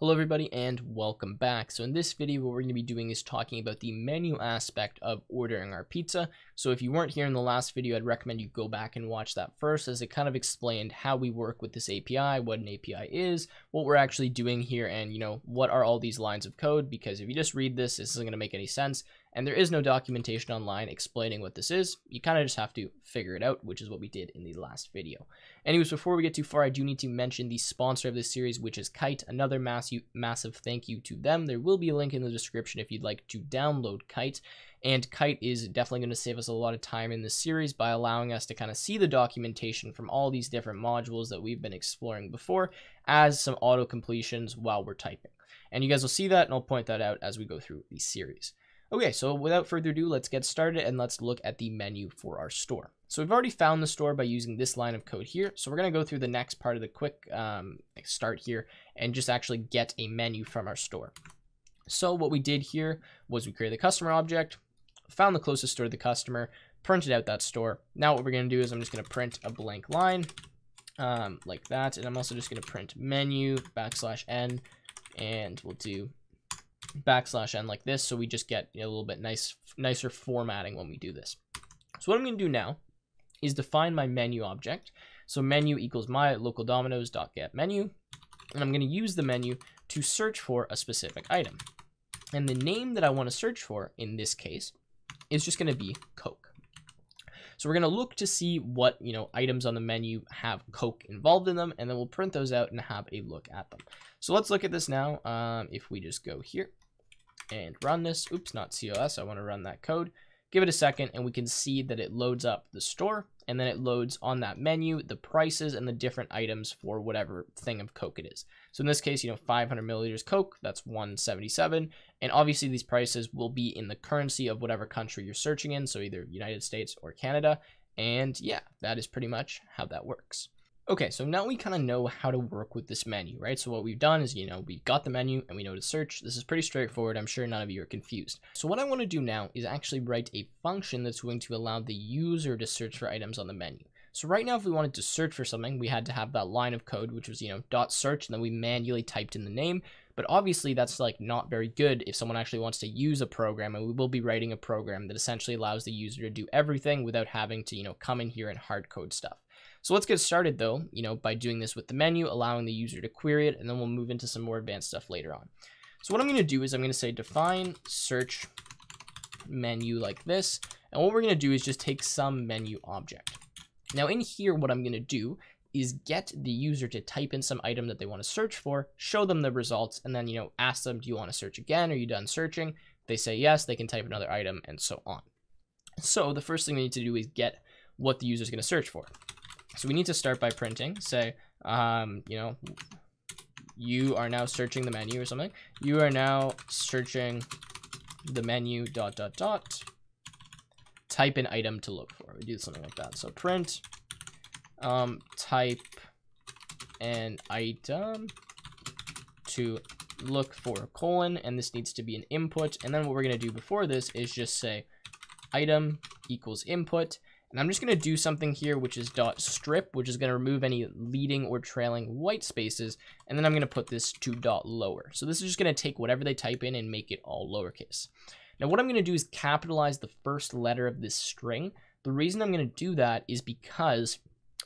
Hello everybody and welcome back. So in this video what we're going to be doing is talking about the menu aspect of ordering our pizza. So if you weren't here in the last video, I'd recommend you go back and watch that first, as it kind of explained how we work with this API, what an API is, what we're actually doing here, and you know, what are all these lines of code, because if you just read this isn't going to make any sense. And there is no documentation online explaining what this is. You kind of just have to figure it out, which is what we did in the last video. Anyways, before we get too far, I do need to mention the sponsor of this series, which is Kite. Another massive thank you to them. There will be a link in the description if you'd like to download Kite. And Kite is definitely going to save us a lot of time in this series by allowing us to kind of see the documentation from all these different modules that we've been exploring before, as some auto completions while we're typing. And you guys will see that, and I'll point that out as we go through the series. Okay, so without further ado, let's get started and let's look at the menu for our store. So we've already found the store by using this line of code here. So we're going to go through the next part of the quick start here and just actually get a menu from our store. So what we did here was we created the customer object, found the closest store to the customer, printed out that store. Now what we're going to do is I'm just going to print a blank line like that. And I'm also just going to print menu \n, and we'll do \n like this, so we just get a little bit nicer formatting when we do this. So what I'm going to do now is define my menu object. So menu equals my local dominoes.getMenu, and I'm going to use the menu to search for a specific item. And the name that I want to search for in this case is just going to be Coke. So we're going to look to see what, you know, items on the menu have Coke involved in them, and then we'll print those out and have a look at them. So let's look at this now. If we just go here and run this, oops, not COS, I want to run that code, give it a second, and we can see that it loads up the store, and then it loads on that menu the prices and the different items for whatever thing of Coke it is. So in this case, you know, 500 milliliters Coke, that's $1.77, and obviously these prices will be in the currency of whatever country you're searching in, so either United States or Canada. And yeah, that is pretty much how that works. Okay, so now we kind of know how to work with this menu, right? So what we've done is, you know, we got the menu and we know to search. This is pretty straightforward. I'm sure none of you are confused. So what I want to do now is actually write a function that's going to allow the user to search for items on the menu. So right now, if we wanted to search for something, we had to have that line of code, which was, you know, .search, and then we manually typed in the name. But obviously that's like not very good if someone actually wants to use a program, and we will be writing a program that essentially allows the user to do everything without having to, you know, come in here and hard code stuff. So let's get started though, you know, by doing this with the menu, allowing the user to query it, and then we'll move into some more advanced stuff later on. So what I'm going to do is I'm going to say define search menu like this. And what we're going to do is just take some menu object. Now in here, what I'm going to do is get the user to type in some item that they want to search for, show them the results, and then, you know, ask them, do you want to search again? Are you done searching? If they say yes, they can type another item and so on. So the first thing we need to do is get what the user is going to search for. So we need to start by printing, say, you know, you are now searching the menu or something. You are now searching the menu ... Type an item to look for. We do something like that. So print, type an item to look for : and this needs to be an input. And then what we're going to do before this is just say item equals input. And I'm just going to do something here, which is .strip, which is going to remove any leading or trailing white spaces. And then I'm going to put this to .lower. So this is just going to take whatever they type in and make it all lowercase. Now what I'm going to do is capitalize the first letter of this string. The reason I'm going to do that is because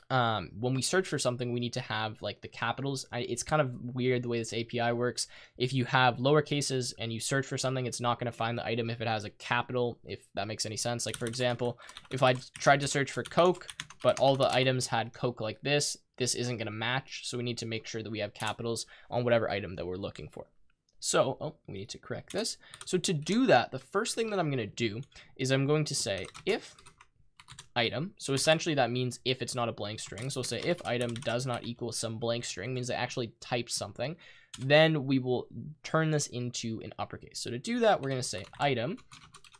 when we search for something, we need to have like the capitals. It's kind of weird the way this API works. If you have lowercases and you search for something, it's not going to find the item if it has a capital, if that makes any sense. Like for example, if I tried to search for Coke, but all the items had Coke like this, this isn't going to match. So we need to make sure that we have capitals on whatever item that we're looking for. So we need to correct this. So to do that, the first thing that I'm going to do is I'm going to say if item. So essentially that means if it's not a blank string. So we'll say if item does not equal some blank string, means they actually typed something, then we will turn this into an uppercase. So to do that, we're going to say item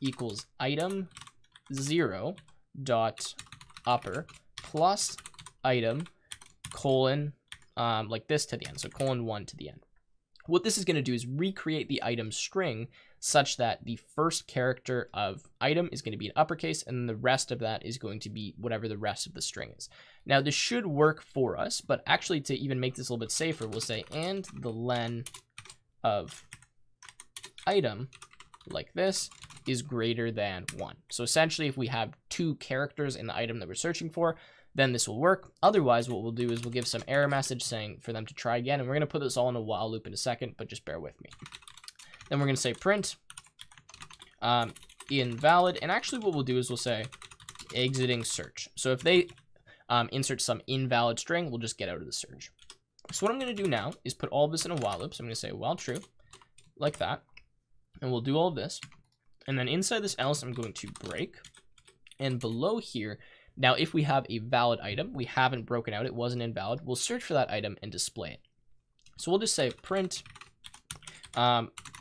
equals item0 .upper plus item : like this to the end. So :1 to the end. What this is going to do is recreate the item string such that the first character of item is going to be an uppercase, and the rest of that is going to be whatever the rest of the string is. Now this should work for us, but actually to even make this a little bit safer, we'll say and the len of item like this is greater than 1. So essentially, if we have 2 characters in the item that we're searching for, then this will work. Otherwise, what we'll do is we'll give some error message saying for them to try again. And we're going to put this all in a while loop in a second, but just bear with me. Then we're going to say print invalid. And actually what we'll do is we'll say exiting search. So if they insert some invalid string, we'll just get out of the search. So what I'm going to do now is put all this in a while loop. So I'm going to say while true like that. And we'll do all of this. And then inside this else, I'm going to break. And below here, now, if we have a valid item, we haven't broken out, it wasn't invalid, we'll search for that item and display it. So we'll just say print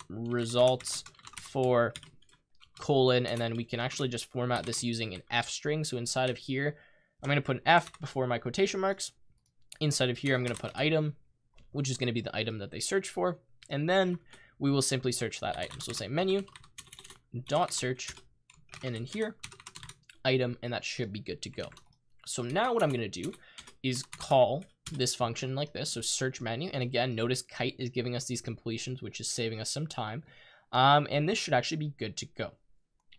results for colon, and then we can actually just format this using an F string. So inside of here, I'm going to put an F before my quotation marks. Inside of here, I'm going to put item, which is going to be the item that they search for. And then we will simply search that item. So we'll say menu dot search, and in here, item, and that should be good to go. So now what I'm going to do is call this function like this. So search menu. And again, notice Kite is giving us these completions, which is saving us some time. And this should actually be good to go.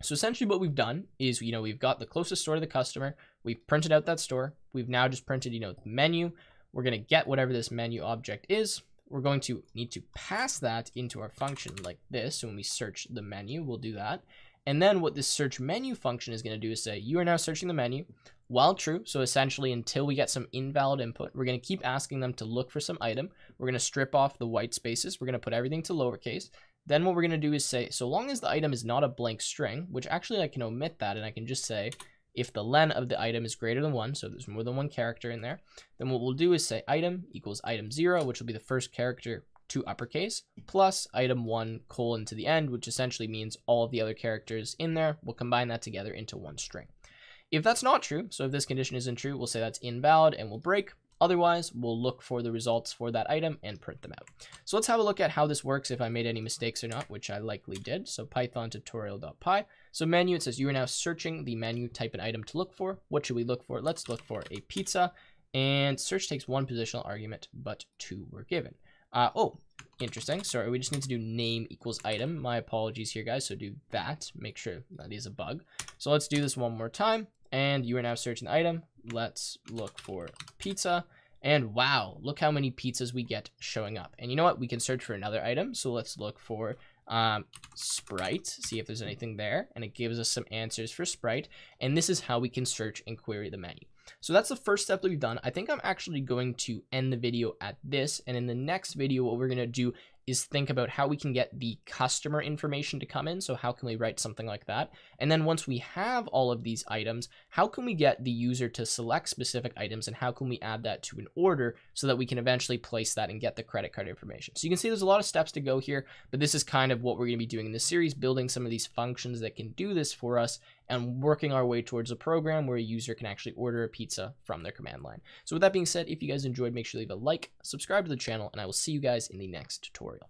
So essentially what we've done is, you know, we've got the closest store to the customer. We've printed out that store. We've now just printed, you know, the menu. We're going to get whatever this menu object is. We're going to need to pass that into our function like this. So when we search the menu, we'll do that. And then what this search menu function is going to do is say, you are now searching the menu while true. So essentially, until we get some invalid input, we're going to keep asking them to look for some item. We're going to strip off the white spaces. We're going to put everything to lowercase. Then what we're going to do is say, so long as the item is not a blank string, which actually I can omit that. And I can just say, if the len of the item is greater than 1, so there's more than 1 character in there, then what we'll do is say item equals item 0, which will be the first character to uppercase, plus item 1 colon to the end, which essentially means all of the other characters in there. We'll combine that together into one string. If that's not true, so if this condition isn't true, we'll say that's invalid and we'll break. Otherwise, we'll look for the results for that item and print them out. So let's have a look at how this works, if I made any mistakes or not, which I likely did. So Python tutorial.py. So menu, it says you are now searching the menu, type an item to look for. What should we look for? Let's look for a pizza. And search takes 1 positional argument, but 2 were given. Oh, interesting. Sorry, we just need to do name equals item. My apologies here, guys. So do that. Make sure that is a bug. So let's do this one more time. And you are now searching the item. Let's look for pizza. And wow, look how many pizzas we get showing up. And you know what? We can search for another item. So let's look for Sprite, see if there's anything there. And it gives us some answers for Sprite. And this is how we can search and query the menu. So that's the first step that we've done. I think I'm actually going to end the video at this. And in the next video, what we're going to do is think about how we can get the customer information to come in. So how can we write something like that? And then once we have all of these items, how can we get the user to select specific items and how can we add that to an order so that we can eventually place that and get the credit card information? So you can see there's a lot of steps to go here, but this is kind of what we're going to be doing in this series, building some of these functions that can do this for us and working our way towards a program where a user can actually order a pizza from their command line. So with that being said, if you guys enjoyed, make sure you leave a like, subscribe to the channel, and I will see you guys in the next tutorial.